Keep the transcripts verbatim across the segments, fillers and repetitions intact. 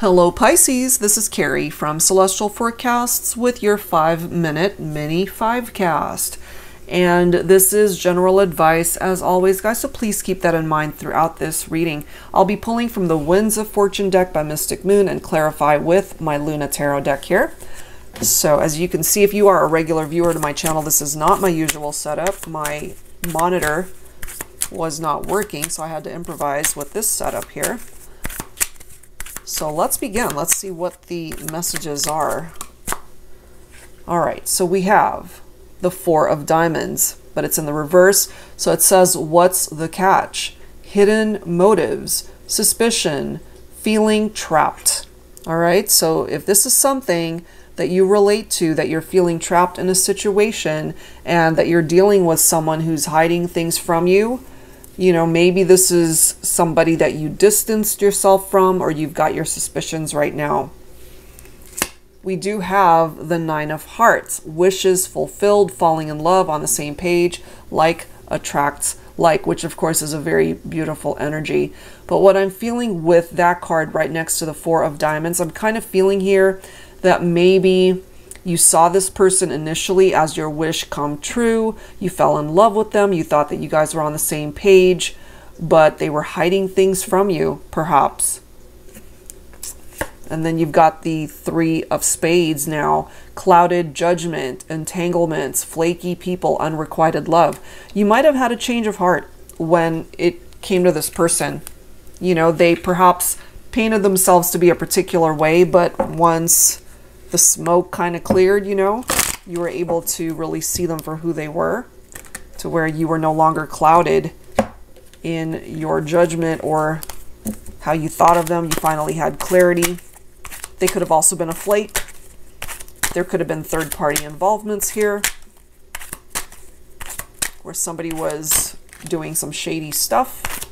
Hello Pisces, this is Carrie from Celestial Forecasts with your five minute mini five cast. And this is general advice as always, guys, so please keep that in mind throughout this reading. I'll be pulling from the Winds of Fortune deck by Mystic Moon and clarify with my Luna Tarot deck here. So as you can see, if you are a regular viewer to my channel, this is not my usual setup. My monitor was not working, so I had to improvise with this setup here. So let's begin. Let's see what the messages are. All right, so we have the Four of Diamonds, but it's in the reverse. So it says, what's the catch? Hidden motives, suspicion, feeling trapped. All right, so if this is something that you relate to, that you're feeling trapped in a situation and that you're dealing with someone who's hiding things from you, you know, maybe this is somebody that you distanced yourself from or you've got your suspicions right now. We do have the Nine of Hearts, wishes fulfilled, falling in love on the same page, like attracts like, which of course is a very beautiful energy. But what I'm feeling with that card right next to the Four of Diamonds, I'm kind of feeling here that maybe you saw this person initially as your wish come true. You fell in love with them. You thought that you guys were on the same page, but they were hiding things from you, perhaps. And then you've got the Three of Spades now. Clouded judgment, entanglements, flaky people, unrequited love. You might have had a change of heart when it came to this person. You know, they perhaps painted themselves to be a particular way, but once the smoke kind of cleared, you know, you were able to really see them for who they were, to where you were no longer clouded in your judgment or how you thought of them. You finally had clarity. They could have also been a flake. There could have been third-party involvements here where somebody was doing some shady stuff.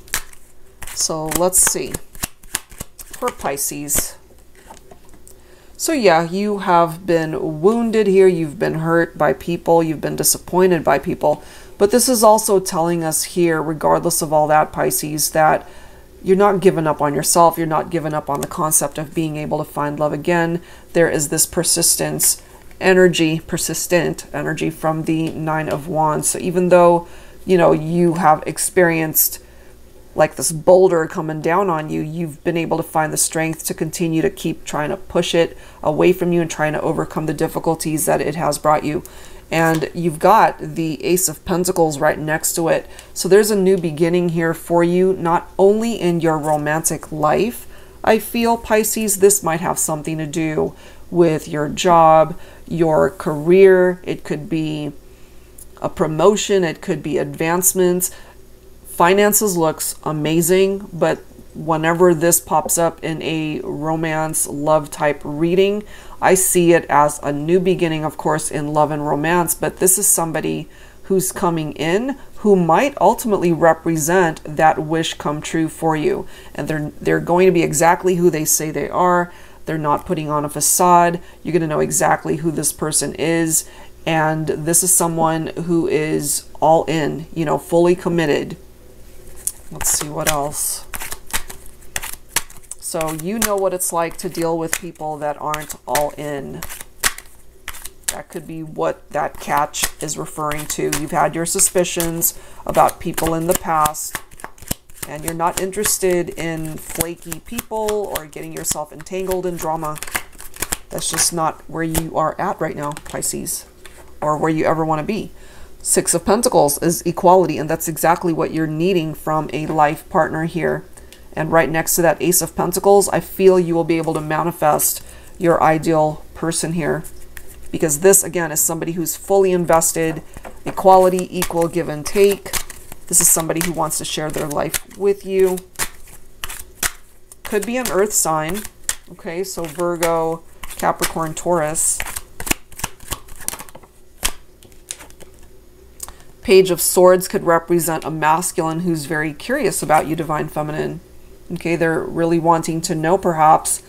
So let's see. For Pisces. So yeah, you have been wounded here. You've been hurt by people. You've been disappointed by people. But this is also telling us here, regardless of all that, Pisces, that you're not giving up on yourself. You're not giving up on the concept of being able to find love again. There is this persistence energy, persistent energy from the Nine of Wands. So even though, you know, you have experienced like this boulder coming down on you, you've been able to find the strength to continue to keep trying to push it away from you and trying to overcome the difficulties that it has brought you. And you've got the Ace of Pentacles right next to it. So there's a new beginning here for you, not only in your romantic life. I feel, Pisces, this might have something to do with your job, your career. It could be a promotion. It could be advancements. Finances looks amazing, but whenever this pops up in a romance love type reading, I see it as a new beginning, of course, in love and romance, but this is somebody who's coming in who might ultimately represent that wish come true for you. And they're, they're going to be exactly who they say they are. They're not putting on a facade. You're going to know exactly who this person is. And this is someone who is all in, you know, fully committed. Let's see what else. So you know what it's like to deal with people that aren't all in. That could be what that catch is referring to. You've had your suspicions about people in the past, and you're not interested in flaky people or getting yourself entangled in drama. That's just not where you are at right now, Pisces, or where you ever want to be. Six of Pentacles is equality, and that's exactly what you're needing from a life partner here. And right next to that Ace of Pentacles, I feel you will be able to manifest your ideal person here, because this, again, is somebody who's fully invested. Equality, equal give and take. This is somebody who wants to share their life with you. Could be an earth sign. Okay, so Virgo, Capricorn, Taurus. Page of Swords could represent a masculine who's very curious about you, divine feminine. Okay, they're really wanting to know, perhaps,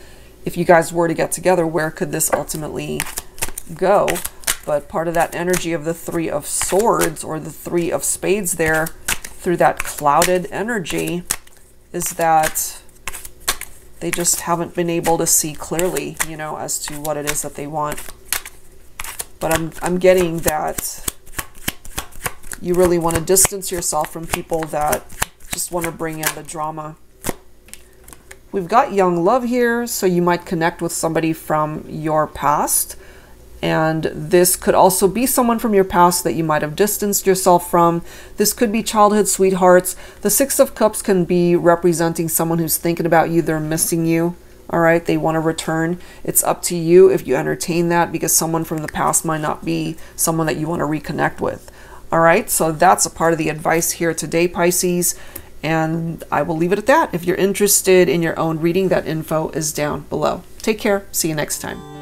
if you guys were to get together, where could this ultimately go? But part of that energy of the Three of Swords or the Three of Spades there, through that clouded energy, is that They just haven't been able to see clearly, you know, as to what it is that they want. But I'm, I'm getting that you really want to distance yourself from people that just want to bring in the drama. We've got young love here, so you might connect with somebody from your past. And this could also be someone from your past that you might have distanced yourself from. This could be childhood sweethearts. The Six of Cups can be representing someone who's thinking about you. They're missing you. All right. They want to return. It's up to you if you entertain that, because someone from the past might not be someone that you want to reconnect with. All right. So that's a part of the advice here today, Pisces. And I will leave it at that. If you're interested in your own reading, that info is down below. Take care. See you next time.